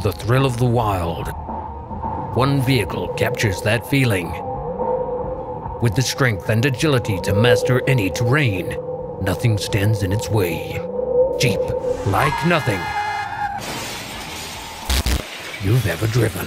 the thrill of the wild. One vehicle captures that feeling. With the strength and agility to master any terrain, nothing stands in its way. Jeep, like nothing you've ever driven.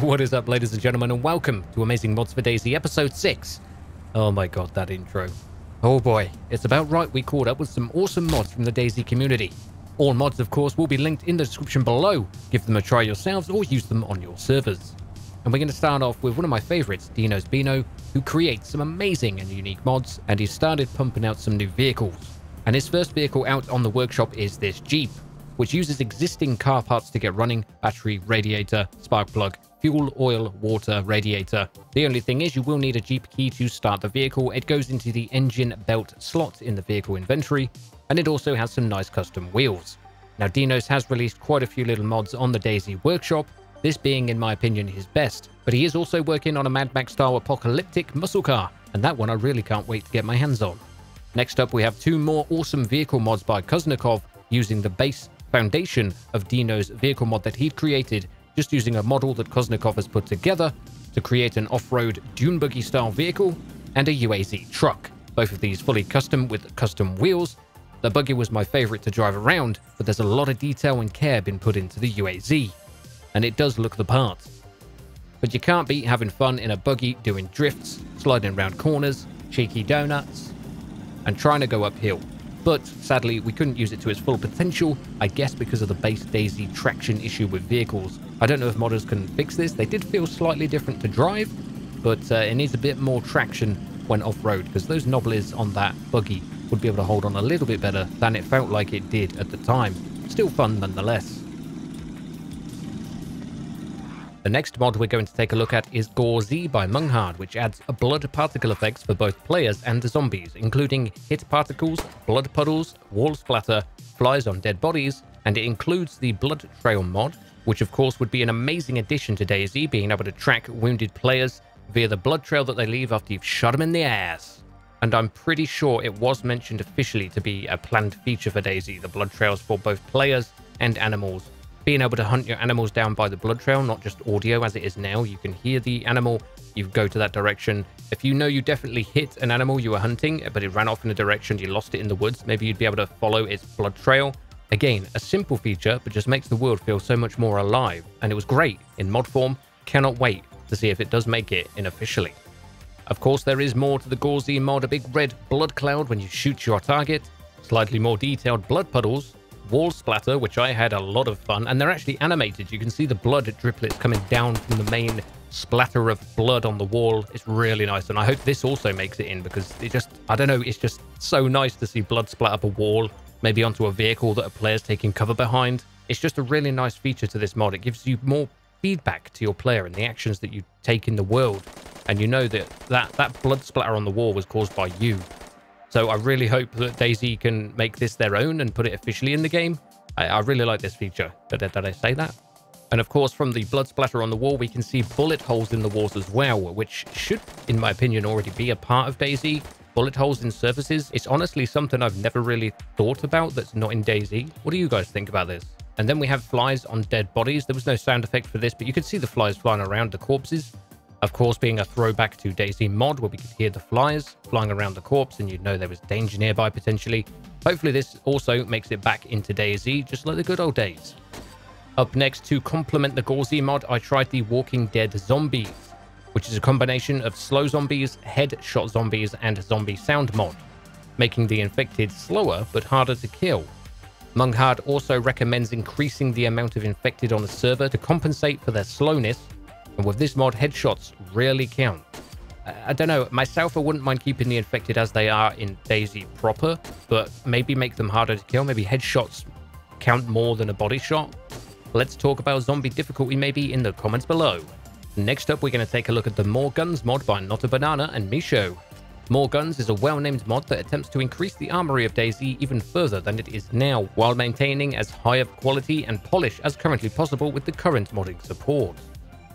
What is up, ladies and gentlemen, and welcome to Amazing Mods for DayZ episode 6. Oh my god, that intro. Oh boy, it's about right we caught up with some awesome mods from the DayZ community. All mods, of course, will be linked in the description below. Give them a try yourselves or use them on your servers. And we're going to start off with one of my favorites, Dino's Bino, who creates some amazing and unique mods, and he started pumping out some new vehicles. And his first vehicle out on the workshop is this Jeep, which uses existing car parts to get running: battery, radiator, spark plug, fuel, oil, water, radiator. The only thing is you will need a Jeep key to start the vehicle. It goes into the engine belt slot in the vehicle inventory, and it also has some nice custom wheels. Now, Dino's has released quite a few little mods on the DayZ workshop, this being, in my opinion, his best, but he is also working on a Mad Max-style apocalyptic muscle car, and that one I really can't wait to get my hands on. Next up, we have two more awesome vehicle mods by Kuznikov using the base foundation of Dino's vehicle mod that he'd created, just using a model that Kuznikov has put together to create an off-road dune buggy style vehicle and a UAZ truck, both of these fully custom with custom wheels. The buggy was my favorite to drive around, but there's a lot of detail and care been put into the UAZ, and it does look the part. But you can't beat having fun in a buggy doing drifts, sliding around corners, cheeky donuts, and trying to go uphill. But sadly, we couldn't use it to its full potential, I guess because of the base DayZ traction issue with vehicles. I don't know if modders can fix this. They did feel slightly different to drive, but it needs a bit more traction when off-road, because those knobblers on that buggy would be able to hold on a little bit better than it felt like it did at the time. Still fun nonetheless. The next mod we're going to take a look at is GoreZ by Munghard, which adds blood particle effects for both players and the zombies, including hit particles, blood puddles, wall splatter, flies on dead bodies, and it includes the blood trail mod, which of course would be an amazing addition to DayZ, being able to track wounded players via the blood trail that they leave after you've shot them in the ass. And I'm pretty sure it was mentioned officially to be a planned feature for DayZ, the blood trails for both players and animals. Being able to hunt your animals down by the blood trail, not just audio as it is now. You can hear the animal, you go to that direction. If you know you definitely hit an animal you were hunting, but it ran off in a direction, you lost it in the woods, maybe you'd be able to follow its blood trail. Again, a simple feature, but just makes the world feel so much more alive. And it was great in mod form. Cannot wait to see if it does make it in officially. Of course, there is more to the GoreZ mod: a big red blood cloud when you shoot your target, slightly more detailed blood puddles, wall splatter, which I had a lot of fun, and they're actually animated. You can see the blood driplets coming down from the main splatter of blood on the wall. It's really nice, and I hope this also makes it in, because it just, I don't know, it's just so nice to see blood splat up a wall, maybe onto a vehicle that a player's taking cover behind. It's just a really nice feature to this mod. It gives you more feedback to your player and the actions that you take in the world, and you know that blood splatter on the wall was caused by you. So I really hope that DayZ can make this their own and put it officially in the game. I really like this feature. Did I say that? And of course, from the blood splatter on the wall, we can see bullet holes in the walls as well, which should, in my opinion, already be a part of DayZ. Bullet holes in surfaces. It's honestly something I've never really thought about that's not in DayZ. What do you guys think about this? And then we have flies on dead bodies. There was no sound effect for this, but you could see the flies flying around the corpses. Of course, being a throwback to DayZ mod, where we could hear the flies flying around the corpse and you'd know there was danger nearby potentially. Hopefully this also makes it back into DayZ, just like the good old days. Up next, to complement the GoreZ mod, I tried the Walking Dead Zombies, which is a combination of slow zombies, headshot zombies, and zombie sound mod, making the infected slower but harder to kill. Munghard also recommends increasing the amount of infected on the server to compensate for their slowness, and with this mod, headshots really count. I don't know, myself, I wouldn't mind keeping the infected as they are in DayZ proper, but maybe make them harder to kill. Maybe headshots count more than a body shot. Let's talk about zombie difficulty maybe in the comments below. Next up, we're going to take a look at the More Guns mod by Not a Banana and Misho. More Guns is a well-named mod that attempts to increase the armory of DayZ even further than it is now, while maintaining as high of quality and polish as currently possible with the current modding support.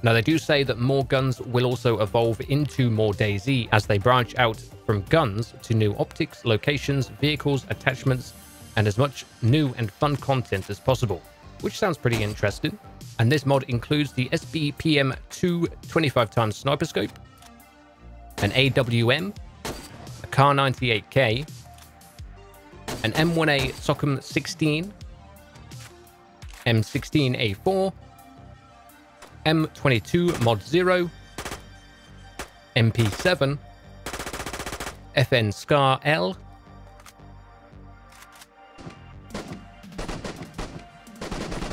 Now, they do say that More Guns will also evolve into more DayZ as they branch out from guns to new optics, locations, vehicles, attachments, and as much new and fun content as possible, which sounds pretty interesting. And this mod includes the SBPM2 25x sniper scope, an AWM, a Kar98k, an M1A Socom 16, M16A4, M22 mod 0, MP7, FN SCAR-L,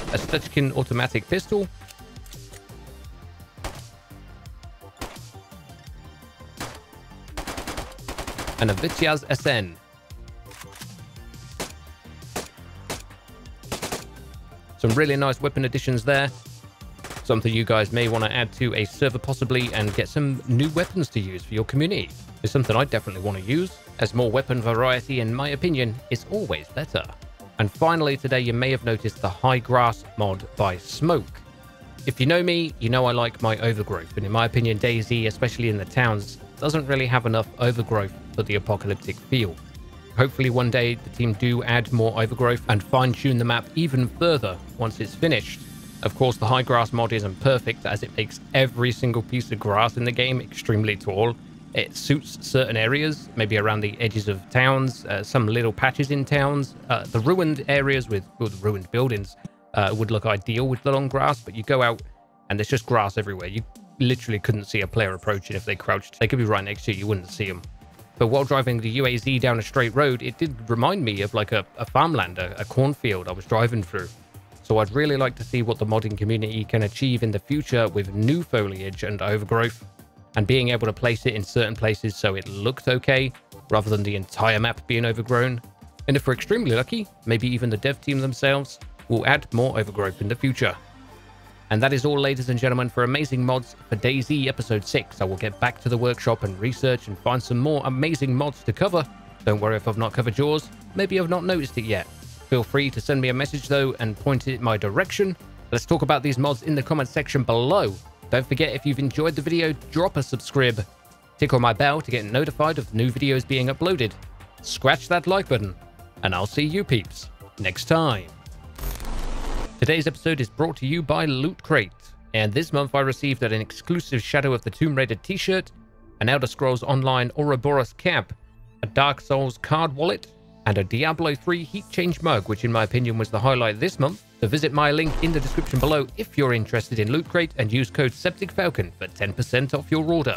a Stechkin automatic pistol, and a Vityaz SN. Some really nice weapon additions there. Something you guys may want to add to a server possibly and get some new weapons to use for your community. It's something I definitely want to use, as more weapon variety, in my opinion, is always better. And finally today, you may have noticed the High Grass mod by Smoke. If you know me, you know I like my overgrowth, and in my opinion DayZ, especially in the towns, doesn't really have enough overgrowth for the apocalyptic feel. Hopefully one day the team do add more overgrowth and fine-tune the map even further once it's finished. Of course, the High Grass mod isn't perfect, as it makes every single piece of grass in the game extremely tall. It suits certain areas, maybe around the edges of towns, some little patches in towns. The ruined areas with ruined buildings would look ideal with the long grass, but you go out and there's just grass everywhere. You literally couldn't see a player approaching if they crouched. They could be right next to you, you wouldn't see them. But while driving the UAZ down a straight road, it did remind me of like a farmland, a cornfield I was driving through. So I'd really like to see what the modding community can achieve in the future with new foliage and overgrowth, and being able to place it in certain places so it looked okay, rather than the entire map being overgrown. And if we're extremely lucky, maybe even the dev team themselves will add more overgrowth in the future. And that is all, ladies and gentlemen, for amazing mods for DayZ Episode 6. I will get back to the workshop and research and find some more amazing mods to cover. Don't worry if I've not covered yours, maybe I've not noticed it yet. Feel free to send me a message though and point it my direction. Let's talk about these mods in the comment section below. Don't forget, if you've enjoyed the video, drop a subscribe. Tick on my bell to get notified of new videos being uploaded. Scratch that like button, and I'll see you peeps next time. Today's episode is brought to you by Loot Crate, and this month I received an exclusive Shadow of the Tomb Raider t-shirt, an Elder Scrolls Online Ouroboros cap, a Dark Souls card wallet, and a Diablo III heat change mug, which in my opinion was the highlight this month. So visit my link in the description below if you're interested in Loot Crate, and use code SepticFalcon for 10% off your order.